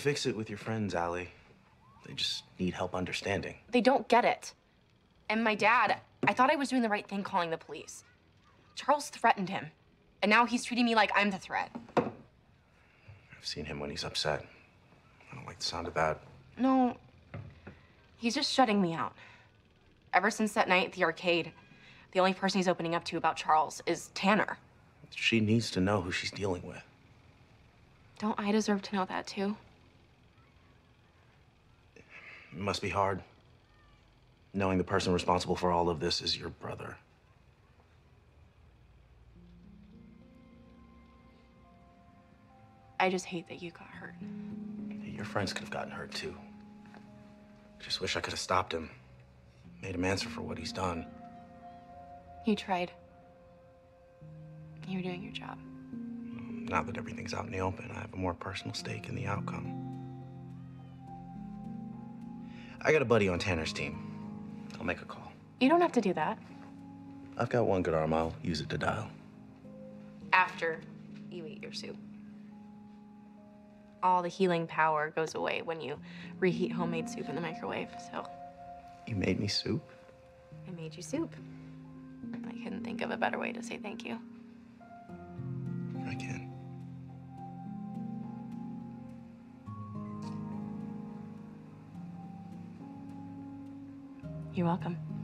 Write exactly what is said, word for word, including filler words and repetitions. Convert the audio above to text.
fix it with your friends, Allie. They just need help understanding. They don't get it. And my dad, I thought I was doing the right thing calling the police. Charles threatened him, and now he's treating me like I'm the threat. I've seen him when he's upset. I don't like the sound of that. No, he's just shutting me out. Ever since that night at the arcade, the only person he's opening up to about Charles is Tanner. She needs to know who she's dealing with. Don't I deserve to know that, too? It must be hard, knowing the person responsible for all of this is your brother. I just hate that you got hurt. Your friends could have gotten hurt, too. Just wish I could have stopped him, made him answer for what he's done. You tried. You were doing your job. Now that everything's out in the open, I have a more personal stake in the outcome. I got a buddy on Tanner's team. I'll make a call. You don't have to do that. I've got one good arm. I'll use it to dial. After you eat your soup. All the healing power goes away when you reheat homemade soup in the microwave, so. You made me soup? I made you soup. I couldn't think of a better way to say thank you. I can. You're welcome.